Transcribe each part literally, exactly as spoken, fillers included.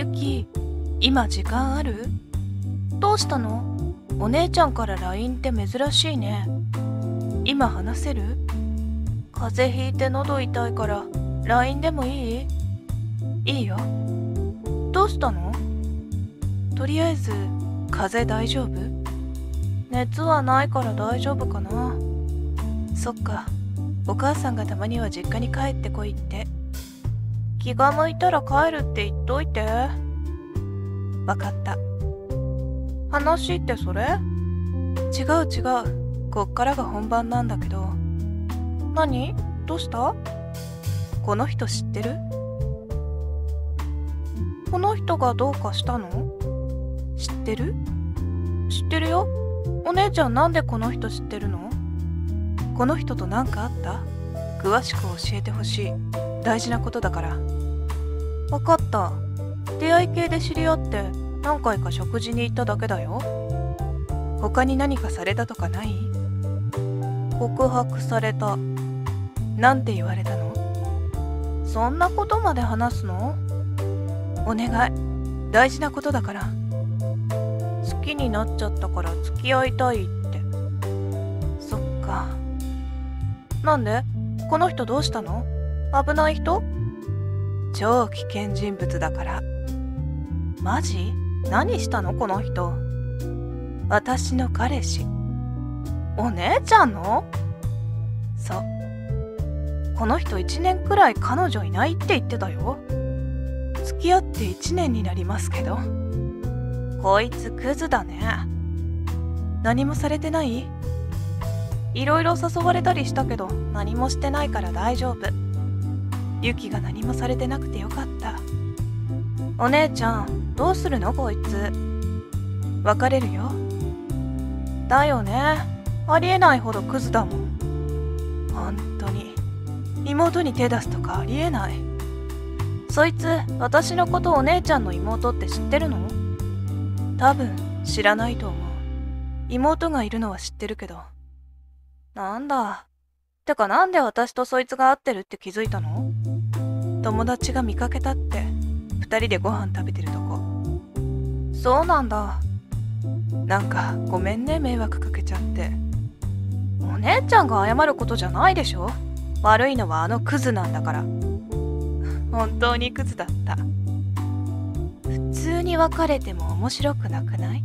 ユキ、今時間ある？どうしたの？お姉ちゃんから ライン って珍しいね。今話せる？風邪ひいて喉痛いから ライン でもいい？いいよ。どうしたの？とりあえず風邪大丈夫？熱はないから大丈夫かな。そっか、お母さんがたまには実家に帰ってこいって。気が向いたら帰るって言っといて。わかった。話ってそれ？違う違う。こっからが本番なんだけど。何？どうした？この人知ってる？この人がどうかしたの？知ってる？知ってるよ。お姉ちゃんなんでこの人知ってるの？この人と何かあった？詳しく教えてほしい。大事なことだから。分かった。出会い系で知り合って何回か食事に行っただけだよ。他に何かされたとかない？告白された。なんて言われたの？そんなことまで話すの？お願い、大事なことだから。好きになっちゃったから付き合いたいって。そっか。なんで？この人どうしたの？危ない人？超危険人物だから。マジ？何したのこの人。私の彼氏。お姉ちゃんの？そう、この人いちねんくらい彼女いないって言ってたよ。付き合っていちねんになりますけど。こいつクズだね。何もされてない？いろいろ誘われたりしたけど何もしてないから大丈夫。ユキが何もされてなくてよかった。お姉ちゃんどうするのこいつ。別れるよ。だよね、ありえないほどクズだもん。本当に妹に手出すとかありえない。そいつ私のことお姉ちゃんの妹って知ってるの？多分知らないと思う。妹がいるのは知ってるけど。なんだ。てかなんで私とそいつが会ってるって気づいたの？友達が見かけたって、二人でご飯食べてるとこ。そうなんだ。なんかごめんね、迷惑かけちゃって。お姉ちゃんが謝ることじゃないでしょ？悪いのはあのクズなんだから。本当にクズだった。普通に別れても面白くなくない？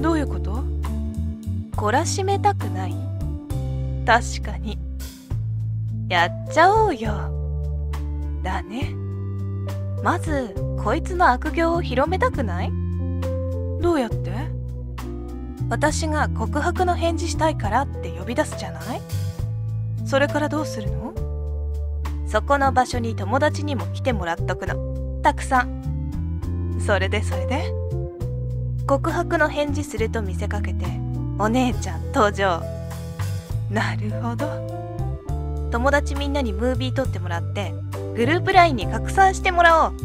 どういうこと？懲らしめたくない？確かに。やっちゃおうよ。だね。まずこいつの悪行を広めたくない？どうやって？私が告白の返事したいからって呼び出すじゃない？それからどうするの？そこの場所に友達にも来てもらっとくの。たくさん。それでそれで告白の返事すると見せかけてお姉ちゃん登場。なるほど。友達みんなにムービー撮ってもらってグループ ライン に拡散してもらおう。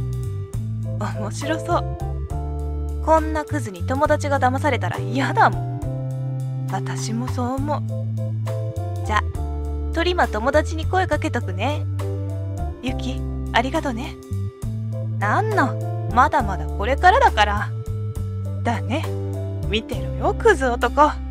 面白そう。こんなクズに友達が騙されたら嫌だもん。私もそう思う。じゃあとりま友達に声かけとくね。ゆきありがとね。なんのまだまだこれからだから。だね。見てろよクズ男。